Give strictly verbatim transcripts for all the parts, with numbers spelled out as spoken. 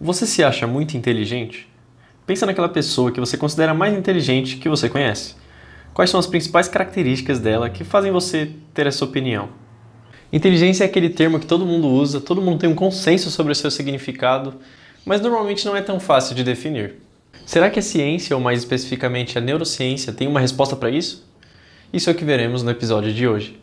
Você se acha muito inteligente? Pensa naquela pessoa que você considera mais inteligente que você conhece. Quais são as principais características dela que fazem você ter essa opinião? Inteligência é aquele termo que todo mundo usa, todo mundo tem um consenso sobre o seu significado, mas normalmente não é tão fácil de definir. Será que a ciência, ou mais especificamente a neurociência, tem uma resposta para isso? Isso é o que veremos no episódio de hoje.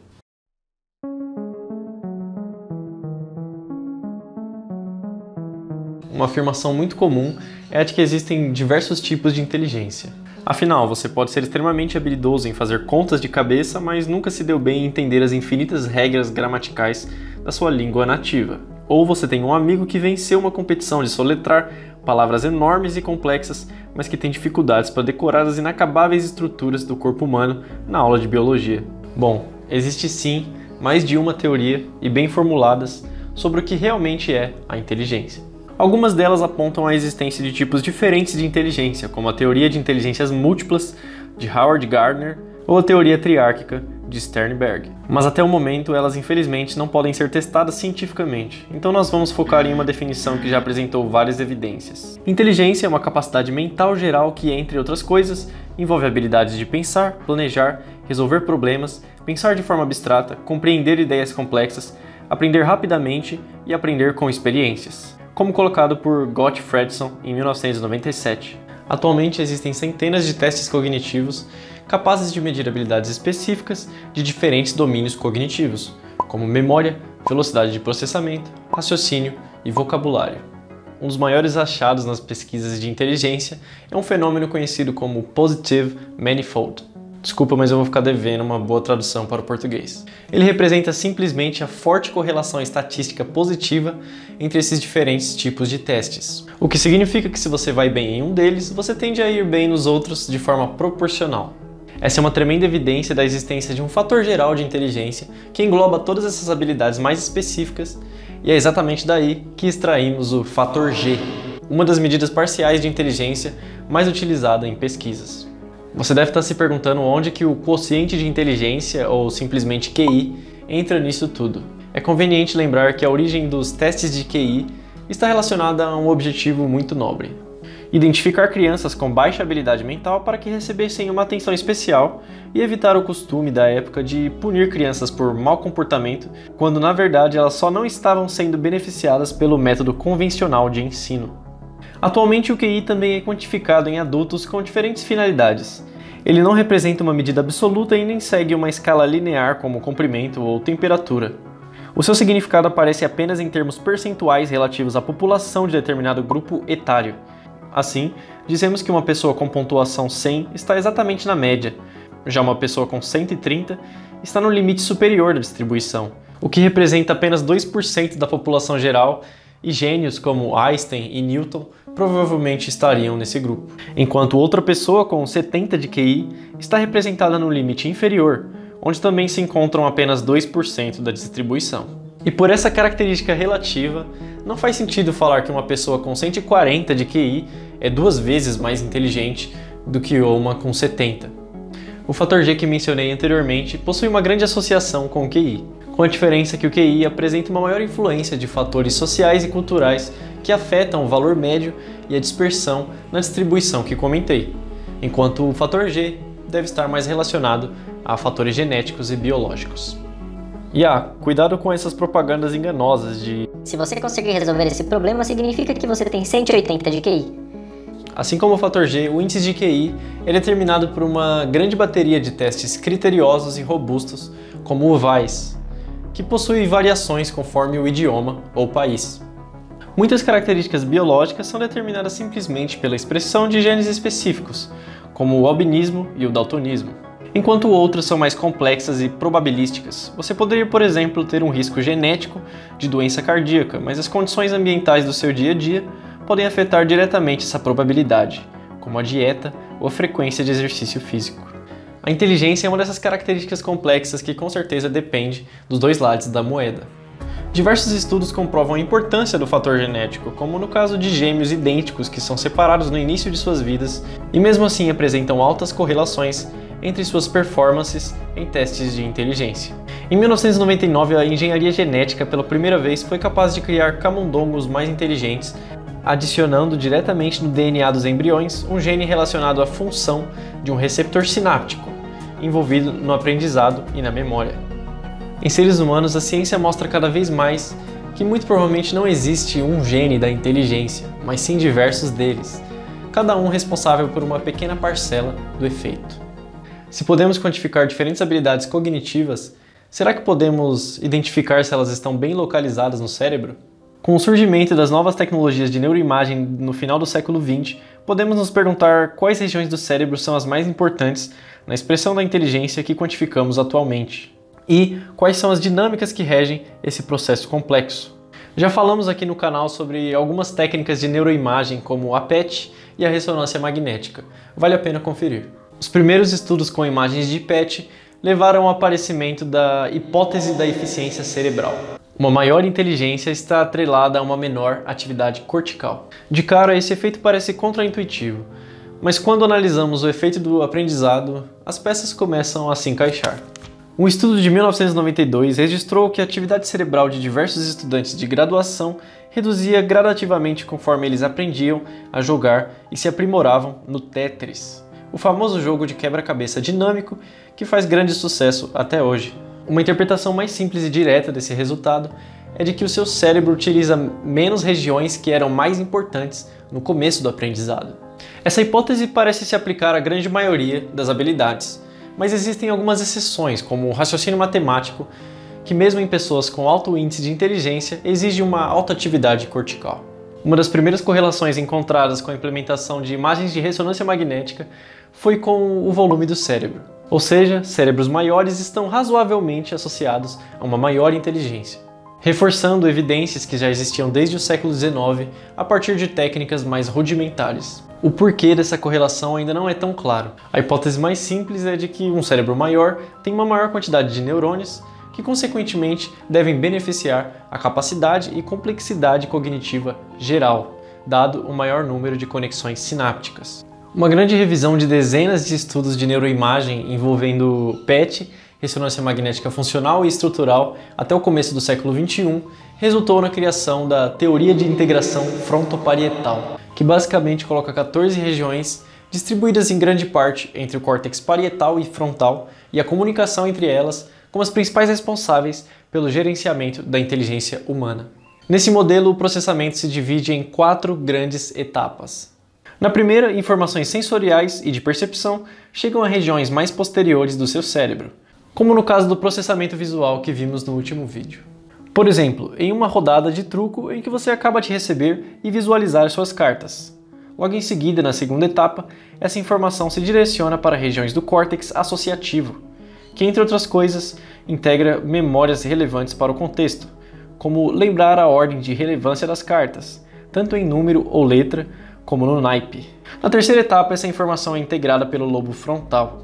Uma afirmação muito comum é a de que existem diversos tipos de inteligência. Afinal, você pode ser extremamente habilidoso em fazer contas de cabeça, mas nunca se deu bem em entender as infinitas regras gramaticais da sua língua nativa. Ou você tem um amigo que venceu uma competição de soletrar palavras enormes e complexas, mas que tem dificuldades para decorar as inacabáveis estruturas do corpo humano na aula de biologia. Bom, existe sim mais de uma teoria, e bem formuladas, sobre o que realmente é a inteligência. Algumas delas apontam a existência de tipos diferentes de inteligência, como a Teoria de Inteligências Múltiplas, de Howard Gardner, ou a Teoria Triárquica, de Sternberg. Mas até o momento, elas infelizmente não podem ser testadas cientificamente, então nós vamos focar em uma definição que já apresentou várias evidências. Inteligência é uma capacidade mental geral que, entre outras coisas, envolve habilidades de pensar, planejar, resolver problemas, pensar de forma abstrata, compreender ideias complexas, aprender rapidamente e aprender com experiências. Como colocado por Gottfredson em mil novecentos e noventa e sete. Atualmente existem centenas de testes cognitivos capazes de medir habilidades específicas de diferentes domínios cognitivos, como memória, velocidade de processamento, raciocínio e vocabulário. Um dos maiores achados nas pesquisas de inteligência é um fenômeno conhecido como positive manifold. Desculpa, mas eu vou ficar devendo uma boa tradução para o português. Ele representa simplesmente a forte correlação estatística positiva entre esses diferentes tipos de testes. O que significa que se você vai bem em um deles, você tende a ir bem nos outros de forma proporcional. Essa é uma tremenda evidência da existência de um fator geral de inteligência que engloba todas essas habilidades mais específicas, e é exatamente daí que extraímos o fator G, uma das medidas parciais de inteligência mais utilizada em pesquisas. Você deve estar se perguntando onde que o quociente de inteligência, ou simplesmente Q I, entra nisso tudo. É conveniente lembrar que a origem dos testes de Q I está relacionada a um objetivo muito nobre: identificar crianças com baixa habilidade mental para que recebessem uma atenção especial e evitar o costume da época de punir crianças por mau comportamento, quando na verdade elas só não estavam sendo beneficiadas pelo método convencional de ensino. Atualmente, o Q I também é quantificado em adultos com diferentes finalidades. Ele não representa uma medida absoluta e nem segue uma escala linear como comprimento ou temperatura. O seu significado aparece apenas em termos percentuais relativos à população de determinado grupo etário. Assim, dizemos que uma pessoa com pontuação cem está exatamente na média, já uma pessoa com cento e trinta está no limite superior da distribuição, o que representa apenas dois por cento da população geral, e gênios como Einstein e Newton provavelmente estariam nesse grupo. Enquanto outra pessoa com setenta de Q I está representada no limite inferior, onde também se encontram apenas dois por cento da distribuição. E por essa característica relativa, não faz sentido falar que uma pessoa com cento e quarenta de Q I é duas vezes mais inteligente do que uma com setenta. O fator G que mencionei anteriormente possui uma grande associação com o Q I, com a diferença que o Q I apresenta uma maior influência de fatores sociais e culturais que afetam o valor médio e a dispersão na distribuição que comentei, enquanto o fator G deve estar mais relacionado a fatores genéticos e biológicos. E ah, cuidado com essas propagandas enganosas de "se você conseguir resolver esse problema, significa que você tem cento e oitenta de Q I". Assim como o fator G, o índice de Q I é determinado por uma grande bateria de testes criteriosos e robustos, como o W A I S, que possui variações conforme o idioma ou país. Muitas características biológicas são determinadas simplesmente pela expressão de genes específicos, como o albinismo e o daltonismo, enquanto outras são mais complexas e probabilísticas. Você poderia, por exemplo, ter um risco genético de doença cardíaca, mas as condições ambientais do seu dia a dia podem afetar diretamente essa probabilidade, como a dieta ou a frequência de exercício físico. A inteligência é uma dessas características complexas que com certeza depende dos dois lados da moeda. Diversos estudos comprovam a importância do fator genético, como no caso de gêmeos idênticos que são separados no início de suas vidas e mesmo assim apresentam altas correlações entre suas performances em testes de inteligência. Em mil novecentos e noventa e nove, a engenharia genética pela primeira vez foi capaz de criar camundongos mais inteligentes adicionando diretamente no D N A dos embriões um gene relacionado à função de um receptor sináptico, envolvido no aprendizado e na memória. Em seres humanos, a ciência mostra cada vez mais que muito provavelmente não existe um gene da inteligência, mas sim diversos deles, cada um responsável por uma pequena parcela do efeito. Se podemos quantificar diferentes habilidades cognitivas, será que podemos identificar se elas estão bem localizadas no cérebro? Com o surgimento das novas tecnologias de neuroimagem no final do século vinte, podemos nos perguntar quais regiões do cérebro são as mais importantes na expressão da inteligência que quantificamos atualmente, e quais são as dinâmicas que regem esse processo complexo. Já falamos aqui no canal sobre algumas técnicas de neuroimagem, como a P E T e a ressonância magnética. Vale a pena conferir. Os primeiros estudos com imagens de P E T levaram ao aparecimento da hipótese da eficiência cerebral. Uma maior inteligência está atrelada a uma menor atividade cortical. De cara, esse efeito parece contraintuitivo, mas quando analisamos o efeito do aprendizado, as peças começam a se encaixar. Um estudo de mil novecentos e noventa e dois registrou que a atividade cerebral de diversos estudantes de graduação reduzia gradativamente conforme eles aprendiam a jogar e se aprimoravam no Tetris, o famoso jogo de quebra-cabeça dinâmico que faz grande sucesso até hoje. Uma interpretação mais simples e direta desse resultado é de que o seu cérebro utiliza menos regiões que eram mais importantes no começo do aprendizado. Essa hipótese parece se aplicar à grande maioria das habilidades, mas existem algumas exceções, como o raciocínio matemático, que mesmo em pessoas com alto índice de inteligência, exige uma alta atividade cortical. Uma das primeiras correlações encontradas com a implementação de imagens de ressonância magnética foi com o volume do cérebro. Ou seja, cérebros maiores estão razoavelmente associados a uma maior inteligência, reforçando evidências que já existiam desde o século dezenove a partir de técnicas mais rudimentares. O porquê dessa correlação ainda não é tão claro. A hipótese mais simples é de que um cérebro maior tem uma maior quantidade de neurônios que, consequentemente, devem beneficiar a capacidade e complexidade cognitiva geral, dado o maior número de conexões sinápticas. Uma grande revisão de dezenas de estudos de neuroimagem envolvendo P E T, ressonância magnética funcional e estrutural, até o começo do século vinte e um, resultou na criação da Teoria de Integração Frontoparietal, que basicamente coloca quatorze regiões distribuídas em grande parte entre o córtex parietal e frontal e a comunicação entre elas como as principais responsáveis pelo gerenciamento da inteligência humana. Nesse modelo, o processamento se divide em quatro grandes etapas. Na primeira, informações sensoriais e de percepção chegam a regiões mais posteriores do seu cérebro, como no caso do processamento visual que vimos no último vídeo. Por exemplo, em uma rodada de truco em que você acaba de receber e visualizar suas cartas. Logo em seguida, na segunda etapa, essa informação se direciona para regiões do córtex associativo, que, entre outras coisas, integra memórias relevantes para o contexto, como lembrar a ordem de relevância das cartas, tanto em número ou letra, como no naipe. Na terceira etapa, essa informação é integrada pelo lobo frontal,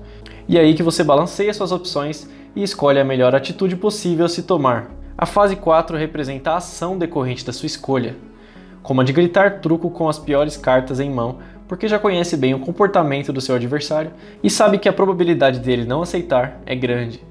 e é aí que você balanceia suas opções e escolhe a melhor atitude possível a se tomar. A fase quatro representa a ação decorrente da sua escolha, como a de gritar truco com as piores cartas em mão, porque já conhece bem o comportamento do seu adversário e sabe que a probabilidade dele não aceitar é grande.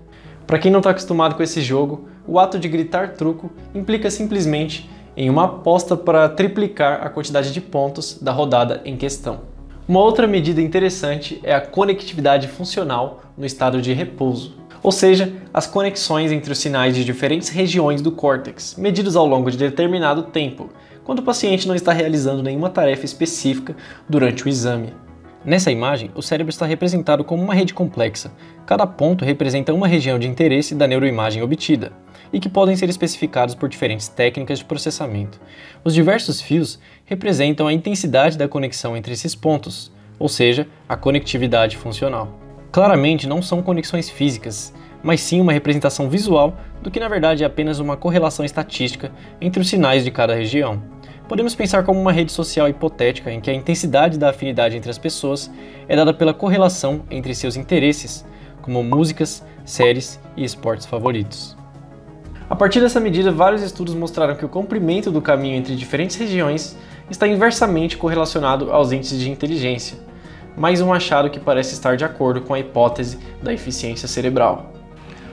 Para quem não está acostumado com esse jogo, o ato de gritar truco implica simplesmente em uma aposta para triplicar a quantidade de pontos da rodada em questão. Uma outra medida interessante é a conectividade funcional no estado de repouso, ou seja, as conexões entre os sinais de diferentes regiões do córtex, medidos ao longo de determinado tempo, quando o paciente não está realizando nenhuma tarefa específica durante o exame. Nessa imagem, o cérebro está representado como uma rede complexa. Cada ponto representa uma região de interesse da neuroimagem obtida, e que podem ser especificados por diferentes técnicas de processamento. Os diversos fios representam a intensidade da conexão entre esses pontos, ou seja, a conectividade funcional. Claramente não são conexões físicas, mas sim uma representação visual do que na verdade é apenas uma correlação estatística entre os sinais de cada região. Podemos pensar como uma rede social hipotética em que a intensidade da afinidade entre as pessoas é dada pela correlação entre seus interesses, como músicas, séries e esportes favoritos. A partir dessa medida, vários estudos mostraram que o comprimento do caminho entre diferentes regiões está inversamente correlacionado aos índices de inteligência. Mais um achado que parece estar de acordo com a hipótese da eficiência cerebral.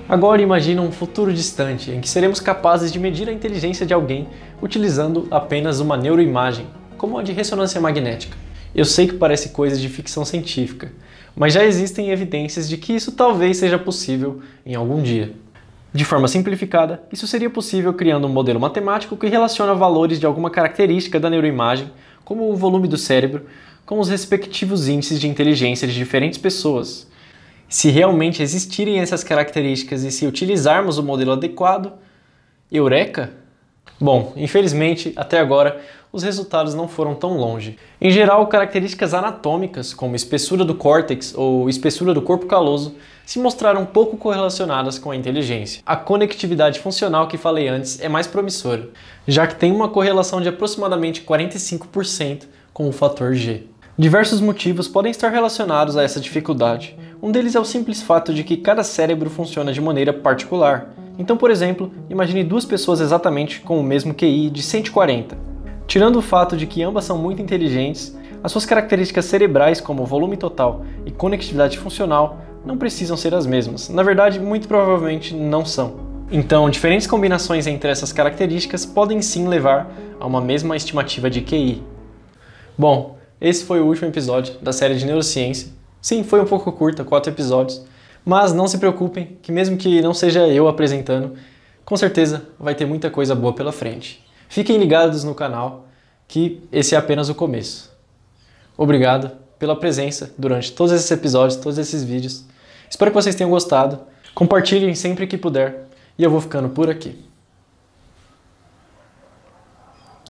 Agora imagina um futuro distante em que seremos capazes de medir a inteligência de alguém utilizando apenas uma neuroimagem. como a de ressonância magnética. Eu sei que parece coisa de ficção científica, mas já existem evidências de que isso talvez seja possível em algum dia. De forma simplificada, isso seria possível criando um modelo matemático que relaciona valores de alguma característica da neuroimagem, como o volume do cérebro, com os respectivos índices de inteligência de diferentes pessoas. Se realmente existirem essas características e se utilizarmos o modelo adequado, eureka? Bom, infelizmente, até agora, os resultados não foram tão longe. Em geral, características anatômicas, como espessura do córtex ou espessura do corpo caloso, se mostraram pouco correlacionadas com a inteligência. A conectividade funcional que falei antes é mais promissora, já que tem uma correlação de aproximadamente quarenta e cinco por cento com o fator G. Diversos motivos podem estar relacionados a essa dificuldade. Um deles é o simples fato de que cada cérebro funciona de maneira particular. Então, por exemplo, imagine duas pessoas exatamente com o mesmo Q I de cento e quarenta. Tirando o fato de que ambas são muito inteligentes, as suas características cerebrais, como volume total e conectividade funcional, não precisam ser as mesmas. Na verdade, muito provavelmente não são. Então, diferentes combinações entre essas características podem sim levar a uma mesma estimativa de Q I. Bom, esse foi o último episódio da série de Neurociência. Sim, foi um pouco curta, quatro episódios. Mas não se preocupem, que mesmo que não seja eu apresentando, com certeza vai ter muita coisa boa pela frente. Fiquem ligados no canal, que esse é apenas o começo. Obrigado pela presença durante todos esses episódios, todos esses vídeos. Espero que vocês tenham gostado. Compartilhem sempre que puder e eu vou ficando por aqui.